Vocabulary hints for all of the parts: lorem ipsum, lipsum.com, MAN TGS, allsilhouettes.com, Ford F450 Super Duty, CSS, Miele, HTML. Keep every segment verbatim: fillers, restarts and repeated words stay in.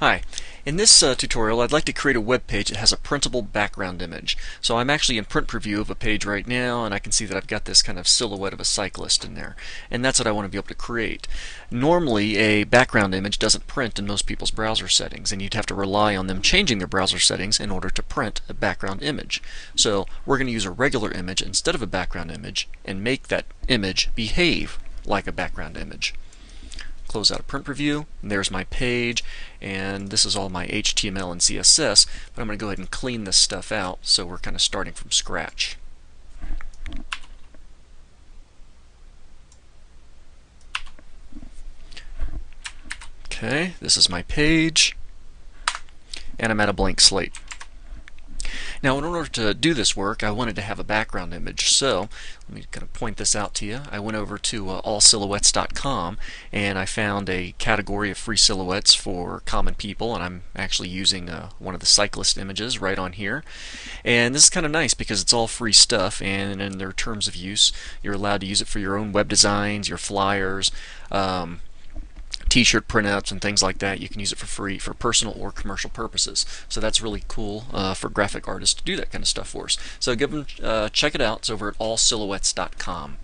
Hi. In this uh, tutorial I'd like to create a web page that has a printable background image. So I'm actually in print preview of a page right now, and I can see that I've got this kind of silhouette of a cyclist in there, and that's what I want to be able to create. Normally a background image doesn't print in most people's browser settings, and you'd have to rely on them changing their browser settings in order to print a background image. So we're going to use a regular image instead of a background image and make that image behave like a background image. Close out a print preview, and there's my page, and this is all my H T M L and C S S, but I'm going to go ahead and clean this stuff out, so we're kind of starting from scratch. Okay, this is my page, and I'm at a blank slate. Now, in order to do this work, I wanted to have a background image, so let me kind of point this out to you. I went over to uh, all silhouettes dot com, and I found a category of free silhouettes for common people, and I'm actually using uh, one of the cyclist images right on here. And this is kind of nice because it's all free stuff, and in their terms of use, you're allowed to use it for your own web designs, your flyers, um, t-shirt printouts and things like that. You can use it for free for personal or commercial purposes. So that's really cool uh, for graphic artists to do that kind of stuff for us. So give them, uh, check it out. It's over at all silhouettes dot com.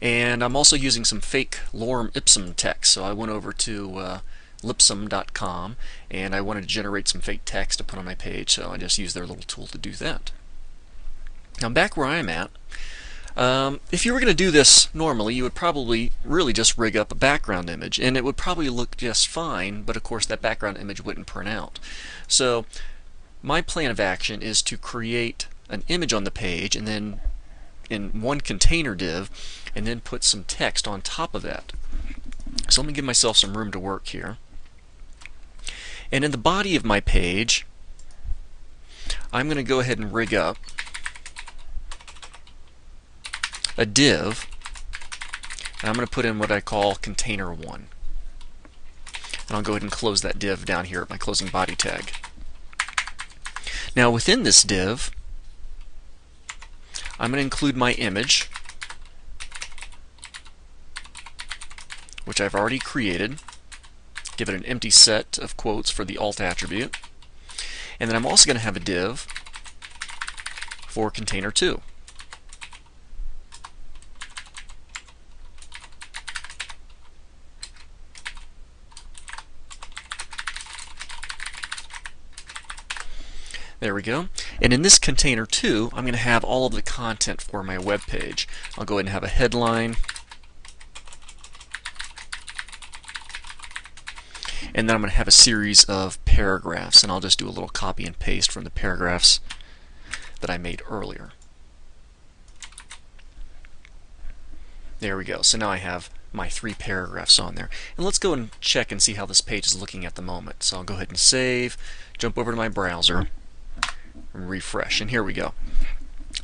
And I'm also using some fake lorem ipsum text. So I went over to uh, lipsum dot com, and I wanted to generate some fake text to put on my page, so I just used their little tool to do that. Now back where I'm at, Um, if you were going to do this normally, you would probably really just rig up a background image, and it would probably look just fine, but of course that background image wouldn't print out. So my plan of action is to create an image on the page and then in one container div, and then put some text on top of that. So let me give myself some room to work here. And in the body of my page, I'm going to go ahead and rig up a div, and I'm going to put in what I call container one. And I'll go ahead and close that div down here at my closing body tag. Now within this div, I'm going to include my image, which I've already created. Give it an empty set of quotes for the alt attribute. And then I'm also going to have a div for container two. There we go. And in this container too, I'm going to have all of the content for my web page. I'll go ahead and have a headline, and then I'm going to have a series of paragraphs, and I'll just do a little copy and paste from the paragraphs that I made earlier. There we go. So now I have my three paragraphs on there. And let's go and check and see how this page is looking at the moment. So I'll go ahead and save, jump over to my browser, and refresh, and here we go.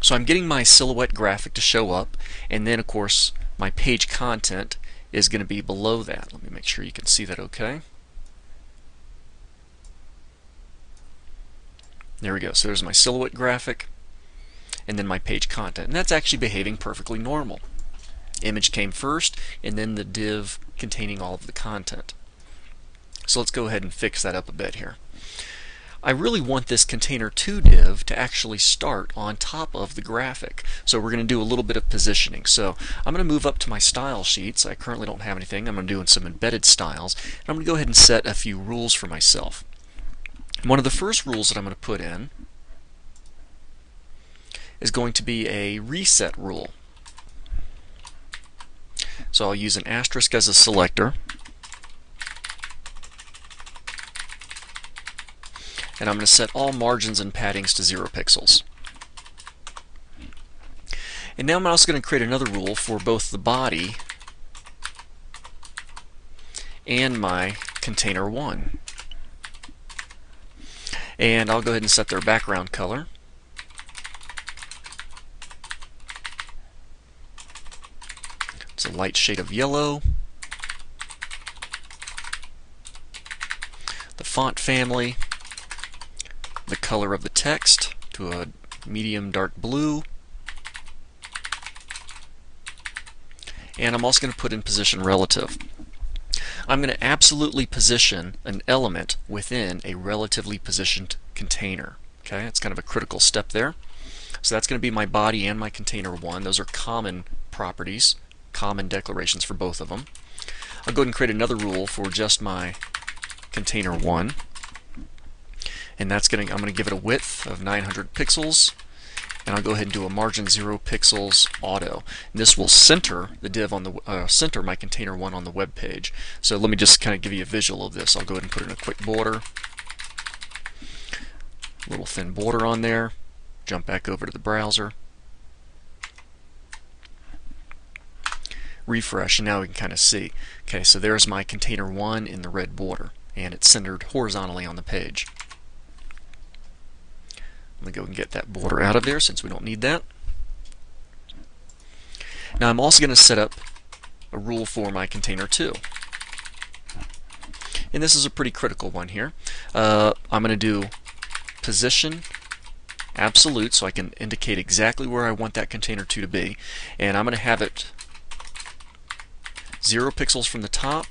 So I'm getting my silhouette graphic to show up, and then of course my page content is going to be below that. Let me make sure you can see that okay. There we go. So there's my silhouette graphic, and then my page content, and that's actually behaving perfectly normal. Image came first, and then the div containing all of the content. So let's go ahead and fix that up a bit here. I really want this container two div to actually start on top of the graphic. So we're going to do a little bit of positioning. So I'm going to move up to my style sheets. I currently don't have anything. I'm going to do some embedded styles. And I'm going to go ahead and set a few rules for myself. One of the first rules that I'm going to put in is going to be a reset rule. So I'll use an asterisk as a selector. And I'm going to set all margins and paddings to zero pixels. And now I'm also going to create another rule for both the body and my container one. And I'll go ahead and set their background color. It's a light shade of yellow. The font family, the color of the text to a medium dark blue, and I'm also going to put in position relative. I'm going to absolutely position an element within a relatively positioned container. Okay, it's kind of a critical step there. So that's going to be my body and my container one. Those are common properties, common declarations for both of them. I'll go ahead and create another rule for just my container one, and that's going to, I'm going to give it a width of nine hundred pixels, and I'll go ahead and do a margin zero pixels auto. And this will center the div on the uh, center my container one on the web page. So let me just kind of give you a visual of this. I'll go ahead and put in a quick border, a little thin border on there. Jump back over to the browser, refresh, and now we can kind of see. Okay, so there's my container one in the red border, and it's centered horizontally on the page. Let me go and get that border out of there since we don't need that. Now I'm also going to set up a rule for my container two. And this is a pretty critical one here. Uh, I'm going to do position absolute, so I can indicate exactly where I want that container two to be. And I'm going to have it zero pixels from the top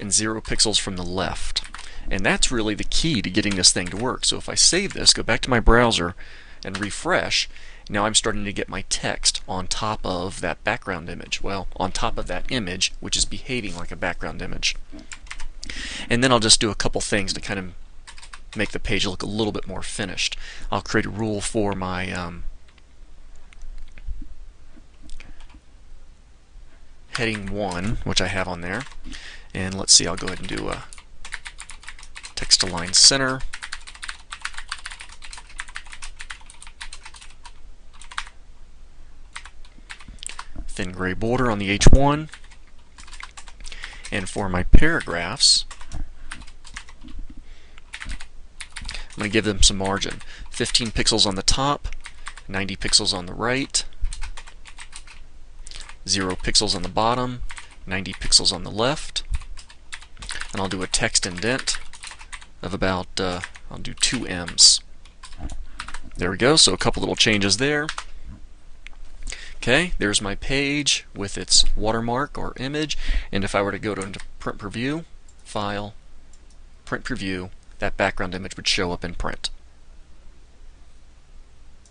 and zero pixels from the left. And that's really the key to getting this thing to work. So if I save this, go back to my browser and refresh, now I'm starting to get my text on top of that background image. Well, on top of that image, which is behaving like a background image. And then I'll just do a couple things to kind of make the page look a little bit more finished. I'll create a rule for my um, heading one, which I have on there, and let's see, I'll go ahead and do a text align center, thin gray border on the H one, and for my paragraphs I'm going to give them some margin. fifteen pixels on the top, ninety pixels on the right, zero pixels on the bottom, ninety pixels on the left, and I'll do a text indent of about, uh, I'll do two M's. There we go, so a couple little changes there. Okay, there's my page with its watermark or image, and if I were to go to print preview, file, print preview, that background image would show up in print.